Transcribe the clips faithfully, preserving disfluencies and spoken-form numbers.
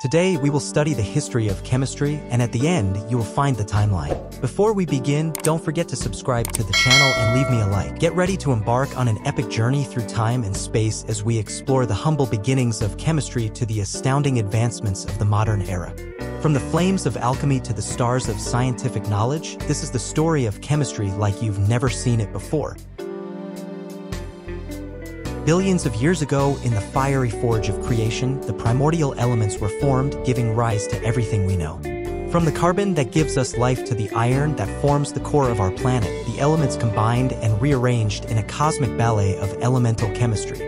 Today, we will study the history of chemistry, and at the end, you will find the timeline. Before we begin, don't forget to subscribe to the channel and leave me a like. Get ready to embark on an epic journey through time and space as we explore the humble beginnings of chemistry to the astounding advancements of the modern era. From the flames of alchemy to the stars of scientific knowledge, this is the story of chemistry like you've never seen it before. Billions of years ago, in the fiery forge of creation, the primordial elements were formed, giving rise to everything we know. From the carbon that gives us life to the iron that forms the core of our planet, the elements combined and rearranged in a cosmic ballet of elemental chemistry.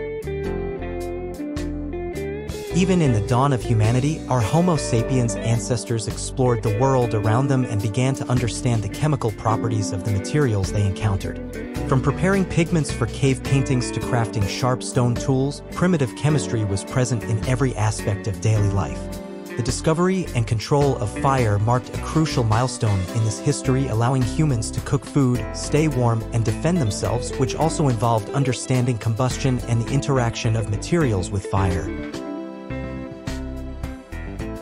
Even in the dawn of humanity, our Homo sapiens ancestors explored the world around them and began to understand the chemical properties of the materials they encountered. From preparing pigments for cave paintings to crafting sharp stone tools, primitive chemistry was present in every aspect of daily life. The discovery and control of fire marked a crucial milestone in this history, allowing humans to cook food, stay warm, and defend themselves, which also involved understanding combustion and the interaction of materials with fire.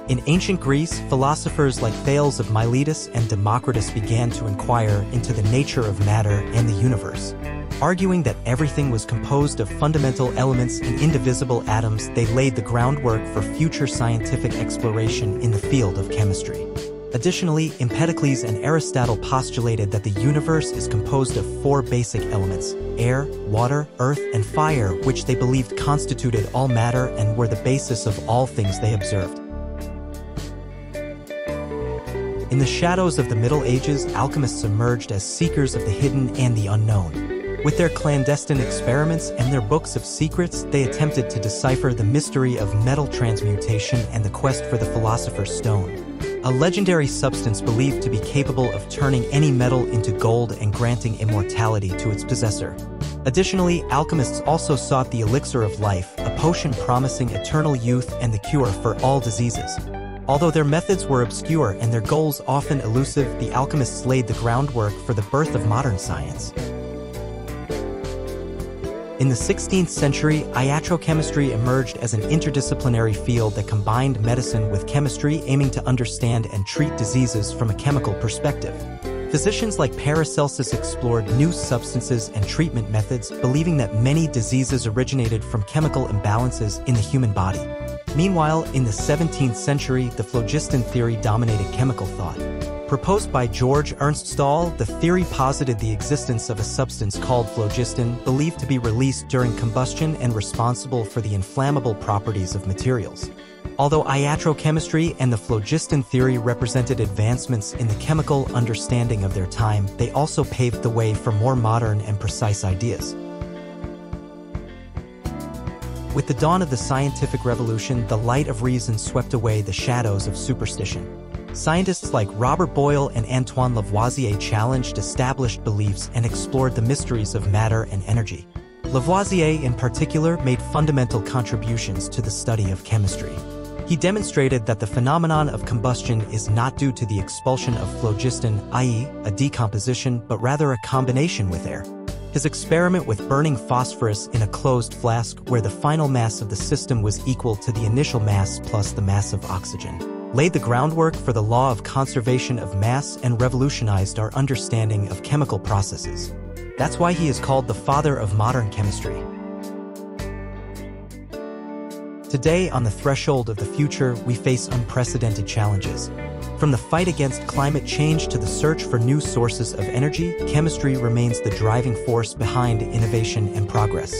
In ancient Greece, philosophers like Thales of Miletus and Democritus began to inquire into the nature of matter and the universe. Arguing that everything was composed of fundamental elements and indivisible atoms, they laid the groundwork for future scientific exploration in the field of chemistry. Additionally, Empedocles and Aristotle postulated that the universe is composed of four basic elements: air, water, earth, and fire, which they believed constituted all matter and were the basis of all things they observed. In the shadows of the Middle Ages, alchemists emerged as seekers of the hidden and the unknown. With their clandestine experiments and their books of secrets, they attempted to decipher the mystery of metal transmutation and the quest for the Philosopher's Stone, a legendary substance believed to be capable of turning any metal into gold and granting immortality to its possessor. Additionally, alchemists also sought the Elixir of Life, a potion promising eternal youth and the cure for all diseases. Although their methods were obscure and their goals often elusive, the alchemists laid the groundwork for the birth of modern science. In the sixteenth century, iatrochemistry emerged as an interdisciplinary field that combined medicine with chemistry, aiming to understand and treat diseases from a chemical perspective. Physicians like Paracelsus explored new substances and treatment methods, believing that many diseases originated from chemical imbalances in the human body. Meanwhile, in the seventeenth century, the phlogiston theory dominated chemical thought. Proposed by Georg Ernst Stahl, the theory posited the existence of a substance called phlogiston, believed to be released during combustion and responsible for the inflammable properties of materials. Although iatrochemistry and the phlogiston theory represented advancements in the chemical understanding of their time, they also paved the way for more modern and precise ideas. With the dawn of the scientific revolution, the light of reason swept away the shadows of superstition. Scientists like Robert Boyle and Antoine Lavoisier challenged established beliefs and explored the mysteries of matter and energy. Lavoisier, in particular, made fundamental contributions to the study of chemistry. He demonstrated that the phenomenon of combustion is not due to the expulsion of phlogiston, that is, a decomposition, but rather a combination with air. His experiment with burning phosphorus in a closed flask, where the final mass of the system was equal to the initial mass plus the mass of oxygen, laid the groundwork for the law of conservation of mass and revolutionized our understanding of chemical processes. That's why he is called the father of modern chemistry. Today, on the threshold of the future, we face unprecedented challenges. From the fight against climate change to the search for new sources of energy, chemistry remains the driving force behind innovation and progress.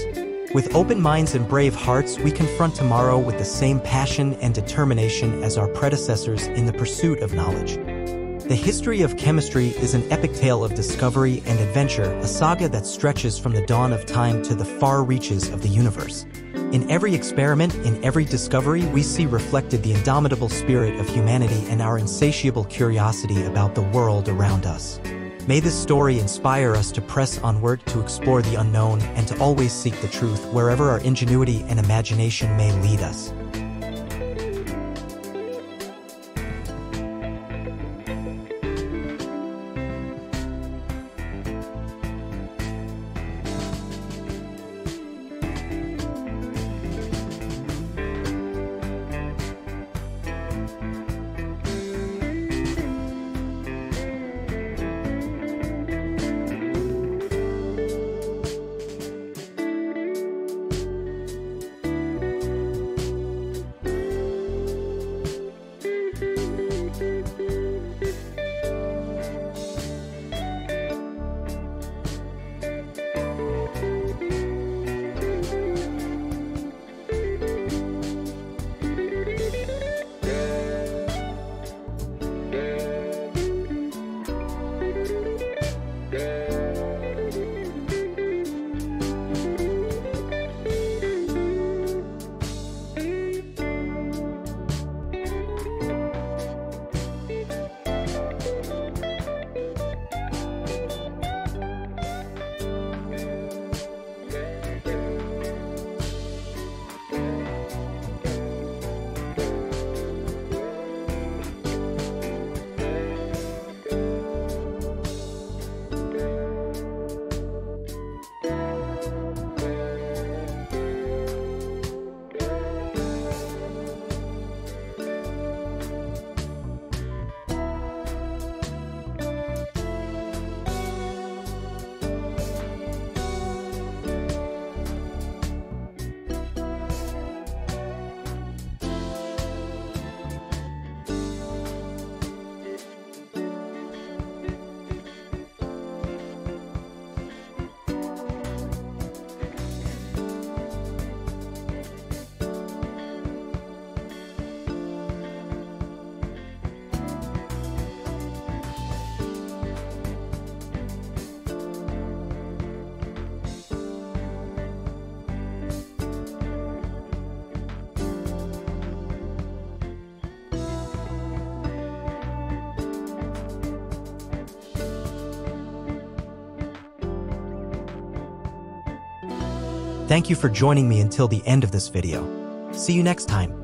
With open minds and brave hearts, we confront tomorrow with the same passion and determination as our predecessors in the pursuit of knowledge. The history of chemistry is an epic tale of discovery and adventure, a saga that stretches from the dawn of time to the far reaches of the universe. In every experiment, in every discovery, we see reflected the indomitable spirit of humanity and our insatiable curiosity about the world around us. May this story inspire us to press onward, to explore the unknown, and to always seek the truth wherever our ingenuity and imagination may lead us. Thank you for joining me until the end of this video. See you next time.